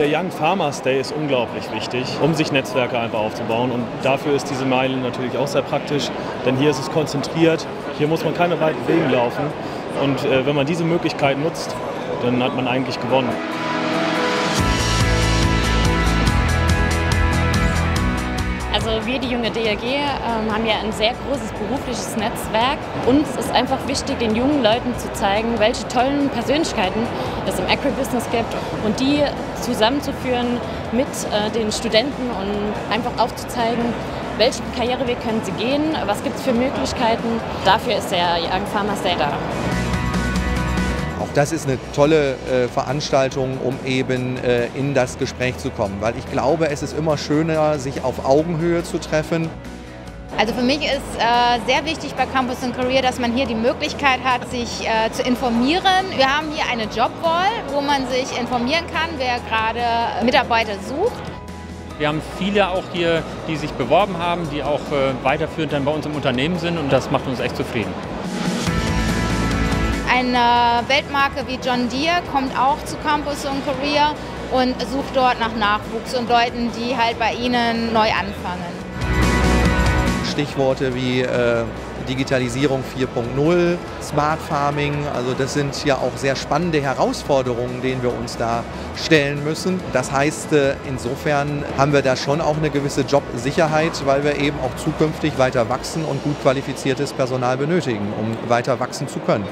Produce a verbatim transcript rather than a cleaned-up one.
Der Young Farmers Day ist unglaublich wichtig, um sich Netzwerke einfach aufzubauen, und dafür ist diese Meile natürlich auch sehr praktisch, denn hier ist es konzentriert, hier muss man keine weiten Wege laufen, und äh, wenn man diese Möglichkeit nutzt, dann hat man eigentlich gewonnen. Also wir, die junge D R G, haben ja ein sehr großes berufliches Netzwerk. Uns ist einfach wichtig, den jungen Leuten zu zeigen, welche tollen Persönlichkeiten es im Agribusiness gibt, und die zusammenzuführen mit den Studenten und einfach aufzuzeigen, welchen Karriereweg können sie gehen, was gibt es für Möglichkeiten. Dafür ist der Young Farmers Day da. Auch das ist eine tolle äh, Veranstaltung, um eben äh, in das Gespräch zu kommen, weil ich glaube, es ist immer schöner, sich auf Augenhöhe zu treffen. Also für mich ist äh, sehr wichtig bei Campus and Career, dass man hier die Möglichkeit hat, sich äh, zu informieren. Wir haben hier eine Jobwall, wo man sich informieren kann, wer gerade Mitarbeiter sucht. Wir haben viele auch hier, die sich beworben haben, die auch äh, weiterführend dann bei uns im Unternehmen sind, und das macht uns echt zufrieden. Eine Weltmarke wie John Deere kommt auch zu Campus und Career und sucht dort nach Nachwuchs und Leuten, die halt bei ihnen neu anfangen. Stichworte wie äh, Digitalisierung vier punkt null, Smart Farming, also das sind ja auch sehr spannende Herausforderungen, denen wir uns da stellen müssen. Das heißt, äh, insofern haben wir da schon auch eine gewisse Jobsicherheit, weil wir eben auch zukünftig weiter wachsen und gut qualifiziertes Personal benötigen, um weiter wachsen zu können.